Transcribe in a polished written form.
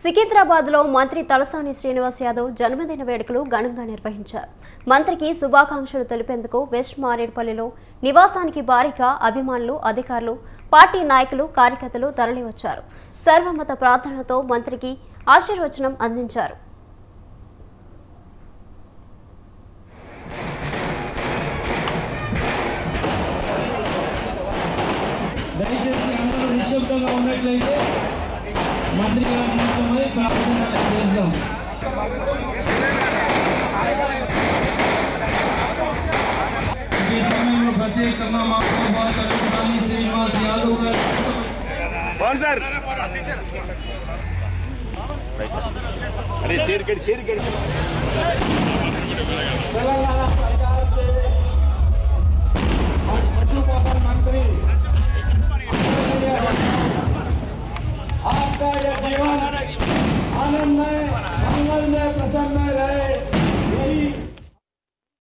सिकंदराबाद मंत्री तलसानी श्रीनिवास यादव जन्मदिन वेडुकलु घनंगा निर्वहिंचारु। मंत्रिकी शुभाकांक्षलु तेलिपेंदुकु waste मारेडपल्लीलो निवासानिकी भारीगा अभिमानुलु अधिकारुलु party नायकुलु कार्यकर्तलु तरलिवच्चारु। सर्वमत प्रार्थनतो मंत्रिकी आशीर्वचनं अंदिंचारु। मंत्री करना तलसानी श्रीनिवास यादव मंत्री आपका यह जीवन आनंद में मंगल में प्रसन्न में रहे।